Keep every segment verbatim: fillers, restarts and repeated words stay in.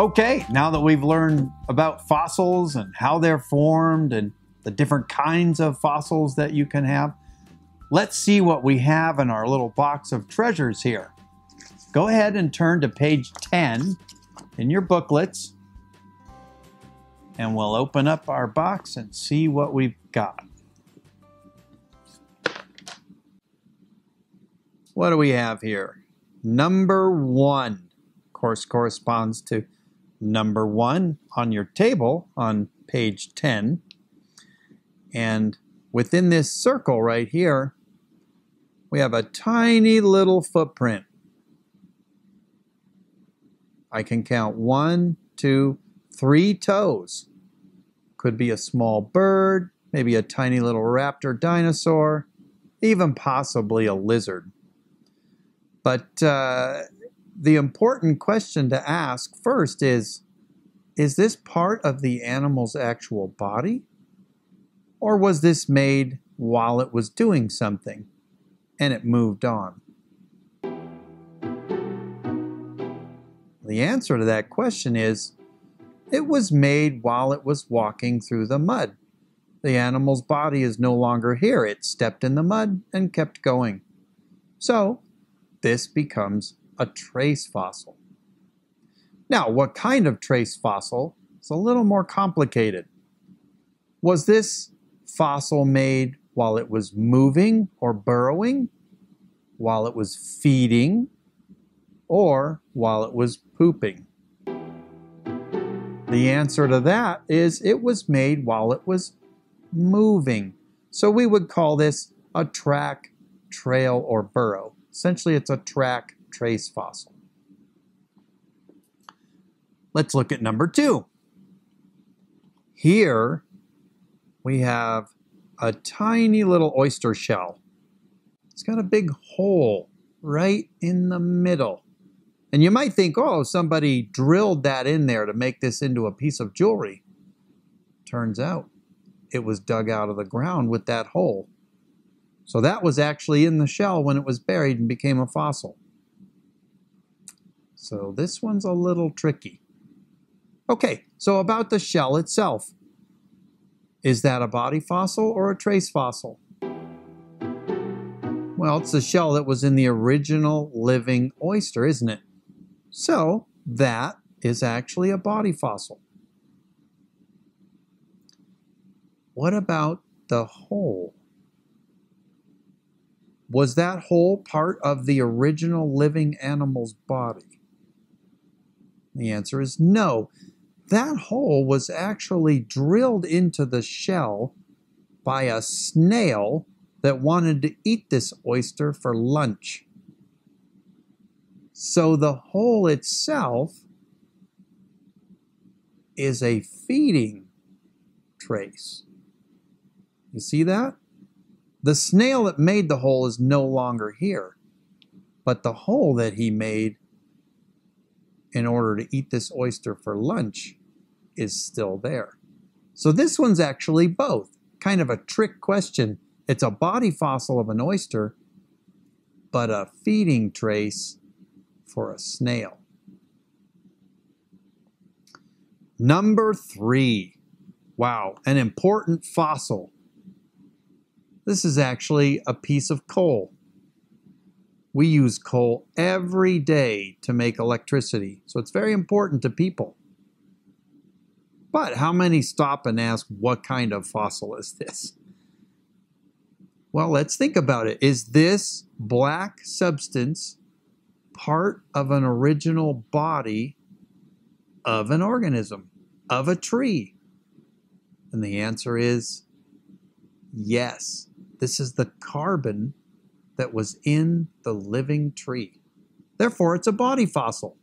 Okay, now that we've learned about fossils and how they're formed and the different kinds of fossils that you can have, let's see what we have in our little box of treasures here. Go ahead and turn to page ten in your booklets, and we'll open up our box and see what we've got. What do we have here? Number one, of course, corresponds to number one on your table on page ten. And within this circle right here, we have a tiny little footprint. I can count one, two, three toes. Could be a small bird, maybe a tiny little raptor dinosaur, even possibly a lizard. But uh, the important question to ask first is, is this part of the animal's actual body? Or was this made while it was doing something and it moved on? The answer to that question is, it was made while it was walking through the mud. The animal's body is no longer here. It stepped in the mud and kept going. So this becomes a trace fossil. Now, what kind of trace fossil is a little more complicated. Was this fossil made while it was moving or burrowing, while it was feeding, or while it was pooping? The answer to that is it was made while it was moving. So we would call this a track, trail, or burrow. Essentially, it's a track trace fossil. Let's look at number two. Here we have a tiny little oyster shell. It's got a big hole right in the middle. And you might think, oh, somebody drilled that in there to make this into a piece of jewelry. Turns out it was dug out of the ground with that hole. So that was actually in the shell when it was buried and became a fossil. So this one's a little tricky. Okay, so about the shell itself. Is that a body fossil or a trace fossil? Well, it's the shell that was in the original living oyster, isn't it? So that is actually a body fossil. What about the hole? Was that hole part of the original living animal's body? The answer is no. That hole was actually drilled into the shell by a snail that wanted to eat this oyster for lunch. So the hole itself is a feeding trace. You see that? The snail that made the hole is no longer here, but the hole that he made in order to eat this oyster for lunch is still there. So this one's actually both. Kind of a trick question. It's a body fossil of an oyster, but a feeding trace for a snail. Number three. Wow, an important fossil. This is actually a piece of coal. We use coal every day to make electricity, so it's very important to people. But how many stop and ask, what kind of fossil is this? Well, let's think about it. Is this black substance part of an original body of an organism, of a tree? And the answer is yes. This is the carbon that was in the living tree. Therefore, it's a body fossil.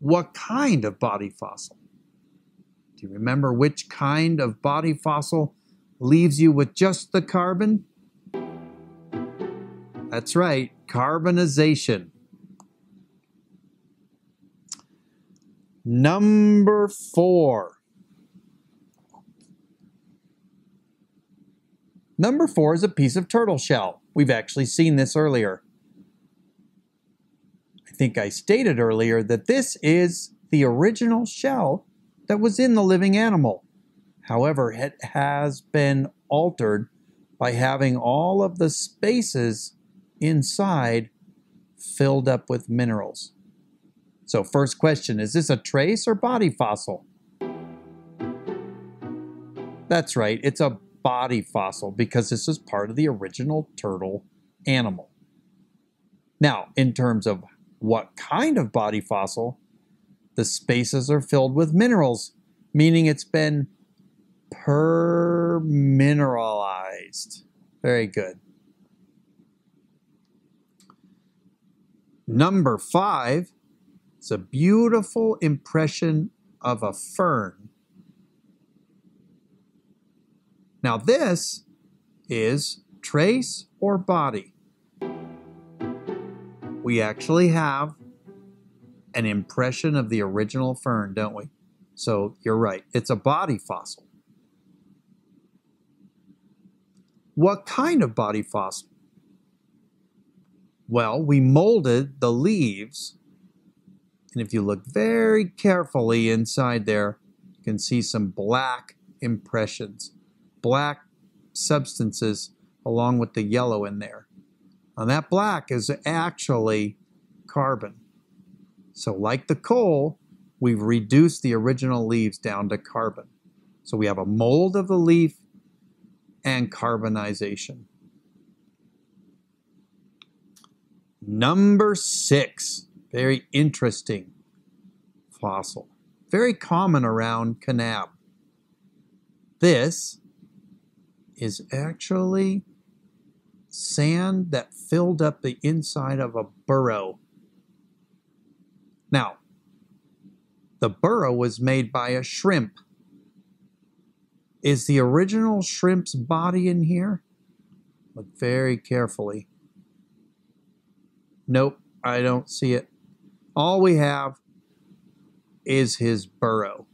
What kind of body fossil? Do you remember which kind of body fossil leaves you with just the carbon? That's right, carbonization. Number four. Number four is a piece of turtle shell. We've actually seen this earlier. think I stated earlier that this is the original shell that was in the living animal. However, it has been altered by having all of the spaces inside filled up with minerals. So first question, is this a trace or body fossil? That's right, it's a body fossil because this is part of the original turtle animal. Now, in terms of what kind of body fossil, the spaces are filled with minerals, meaning it's been permineralized. Very good. Number five, it's a beautiful impression of a fern. Now this is trace or body. We actually have an impression of the original fern, don't we? So you're right, it's a body fossil. What kind of body fossil? Well, we molded the leaves, and if you look very carefully inside there, you can see some black impressions, black substances along with the yellow in there. And that black is actually carbon. So like the coal, we've reduced the original leaves down to carbon. So we have a mold of the leaf and carbonization. Number six, very interesting fossil, very common around Kanab. This is actually sand that filled up the inside of a burrow. Now, the burrow was made by a shrimp. Is the original shrimp's body in here? Look very carefully. Nope, I don't see it. All we have is his burrow.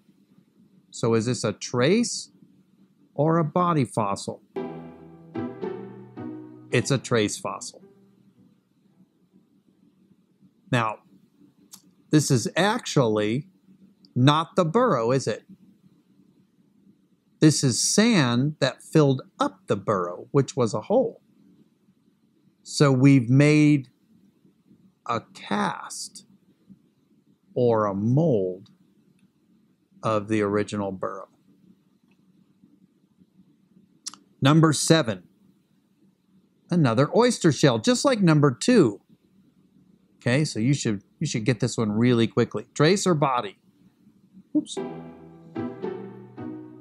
So is this a trace or a body fossil? It's a trace fossil. Now, this is actually not the burrow, is it? This is sand that filled up the burrow, which was a hole. So we've made a cast or a mold of the original burrow. Number seven, another oyster shell, just like number two. Okay, so you should you should get this one really quickly. Trace or body? Oops.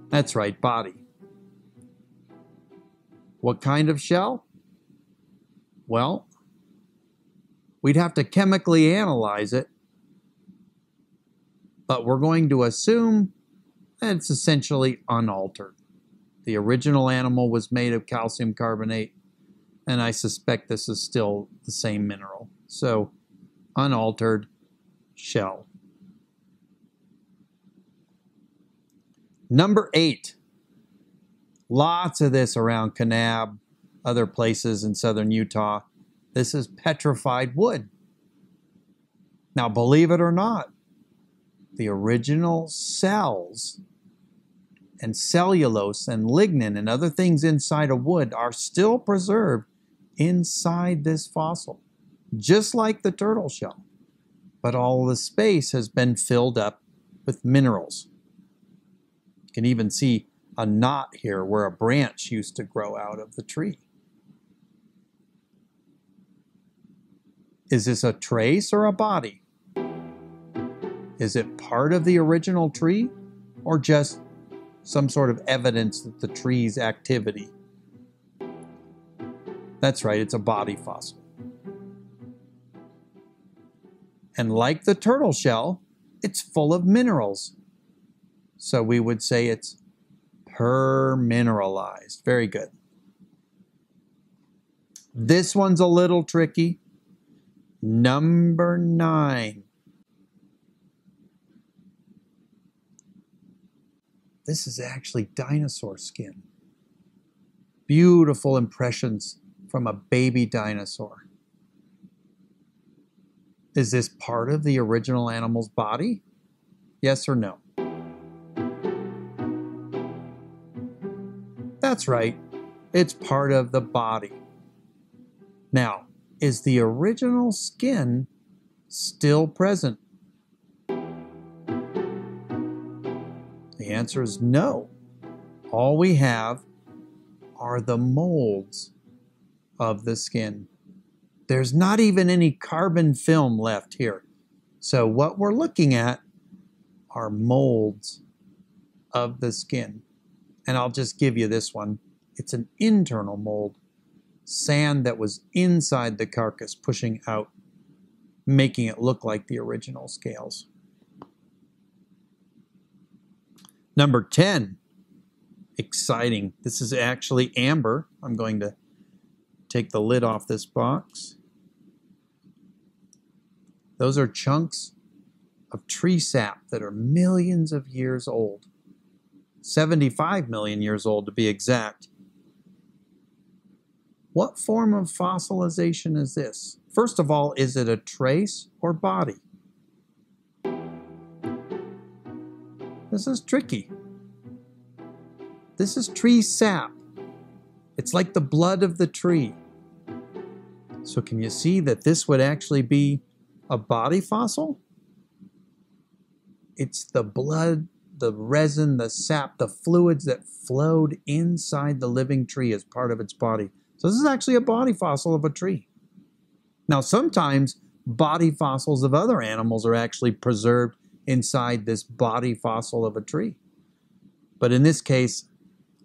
That's right, body. What kind of shell? Well, we'd have to chemically analyze it, but we're going to assume that it's essentially unaltered. The original animal was made of calcium carbonate, and I suspect this is still the same mineral. So, unaltered shell. Number eight. Lots of this around Kanab, other places in southern Utah. This is petrified wood. Now, believe it or not, the original cells and cellulose and lignin and other things inside of wood are still preserved inside this fossil, just like the turtle shell. But all the space has been filled up with minerals. You can even see a knot here where a branch used to grow out of the tree. Is this a trace or a body? Is it part of the original tree or just some sort of evidence that the tree's activity? That's right, it's a body fossil. And like the turtle shell, it's full of minerals. So we would say it's permineralized. Very good. This one's a little tricky. Number nine. This is actually dinosaur skin. Beautiful impressions from a baby dinosaur. Is this part of the original animal's body? Yes or no? That's right. It's part of the body. Now, is the original skin still present? The answer is no. All we have are the molds of the skin. There's not even any carbon film left here. So what we're looking at are molds of the skin. And I'll just give you this one. It's an internal mold. Sand that was inside the carcass pushing out, making it look like the original scales. Number ten, exciting. This is actually amber. I'm going to take the lid off this box. Those are chunks of tree sap that are millions of years old. seventy-five million years old to be exact. What form of fossilization is this? First of all, is it a trace or body? This is tricky. This is tree sap. It's like the blood of the tree. So can you see that this would actually be a body fossil? It's the blood, the resin, the sap, the fluids that flowed inside the living tree as part of its body. So this is actually a body fossil of a tree. Now sometimes body fossils of other animals are actually preserved inside this body fossil of a tree. But in this case,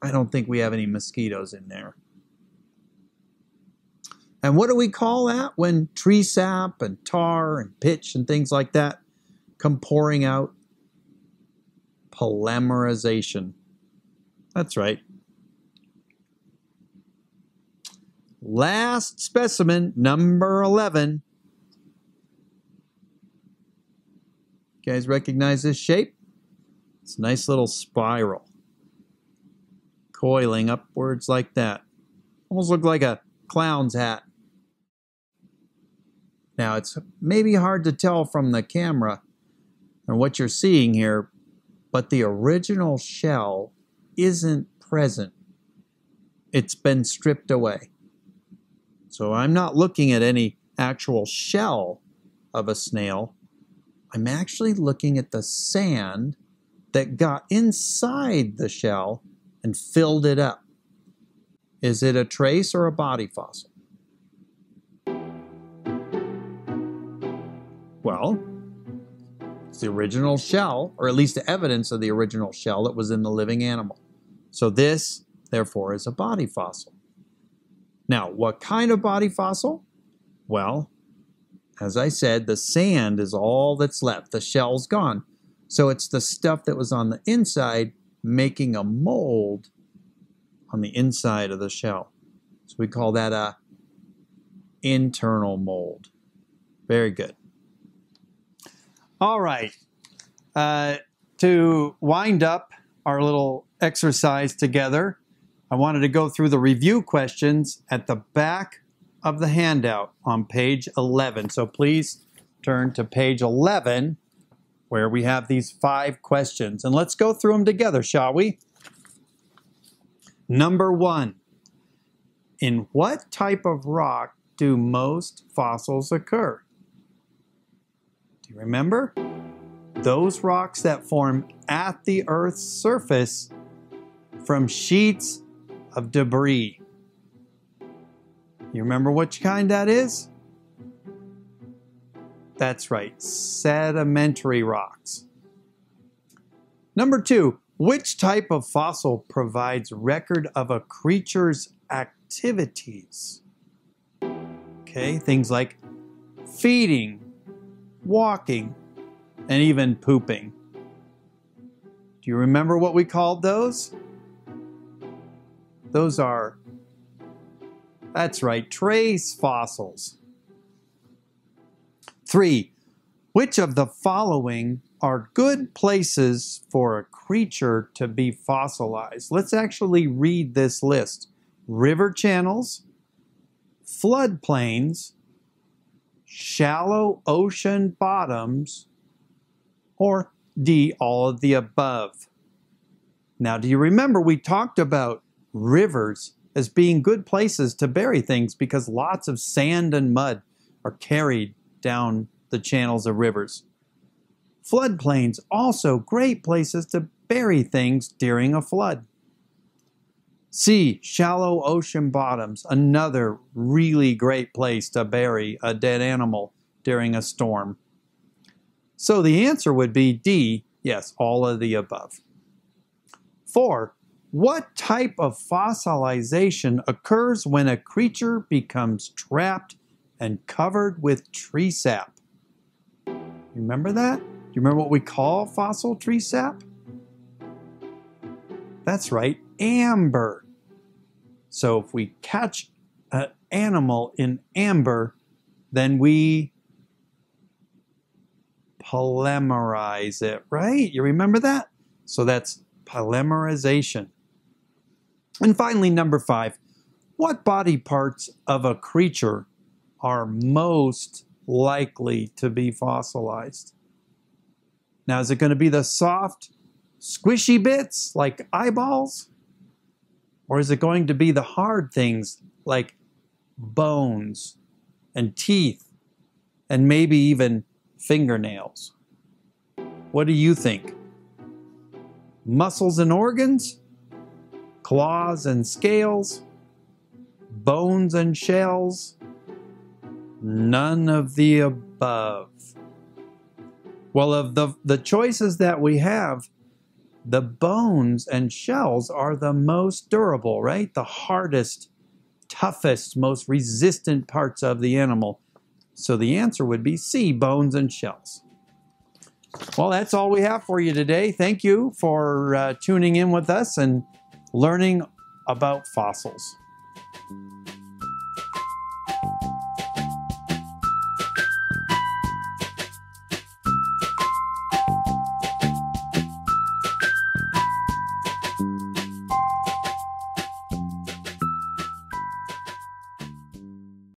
I don't think we have any mosquitoes in there. And what do we call that when tree sap and tar and pitch and things like that come pouring out? Polymerization. That's right. Last specimen, number eleven. You guys recognize this shape? It's a nice little spiral, coiling upwards like that. Almost looked like a clown's hat. Now, it's maybe hard to tell from the camera and what you're seeing here, but the original shell isn't present. It's been stripped away. So I'm not looking at any actual shell of a snail. I'm actually looking at the sand that got inside the shell and filled it up. Is it a trace or a body fossil? Well, it's the original shell, or at least the evidence of the original shell that was in the living animal. So this, therefore, is a body fossil. Now, what kind of body fossil? Well, as I said, the sand is all that's left. The shell's gone. So it's the stuff that was on the inside making a mold on the inside of the shell. So we call that a internal mold. Very good. All right. Uh, to wind up our little exercise together, I wanted to go through the review questions at the back of the handout on page eleven. So please turn to page eleven where we have these five questions. And let's go through them together, shall we? Number one, in what type of rock do most fossils occur? Do you remember? Those rocks that form at the Earth's surface from sheets of debris. You remember which kind that is? That's right, sedimentary rocks. Number two, which type of fossil provides record of a creature's activities? Okay, things like feeding, walking, and even pooping. Do you remember what we called those? Those are, that's right, trace fossils. Three, which of the following are good places for a creature to be fossilized? Let's actually read this list. River channels, floodplains, shallow ocean bottoms, or D, all of the above. Now, do you remember we talked about rivers as being good places to bury things because lots of sand and mud are carried down the channels of rivers. Floodplains also great places to bury things during a flood. C, shallow ocean bottoms, another really great place to bury a dead animal during a storm. So the answer would be D, yes, all of the above. Four, what type of fossilization occurs when a creature becomes trapped and covered with tree sap? Remember that? Do you remember what we call fossil tree sap? That's right, amber. So if we catch an animal in amber, then we polymerize it, right? You remember that? So that's polymerization. And finally, number five, what body parts of a creature are most likely to be fossilized? Now, is it going to be the soft, squishy bits like eyeballs? Or is it going to be the hard things like bones and teeth and maybe even fingernails? What do you think? Muscles and organs? Claws and scales? Bones and shells? None of the above. Well, of the, the choices that we have, the bones and shells are the most durable, right? The hardest, toughest, most resistant parts of the animal. So the answer would be C, bones and shells. Well, that's all we have for you today. Thank you for uh, tuning in with us and learning about fossils.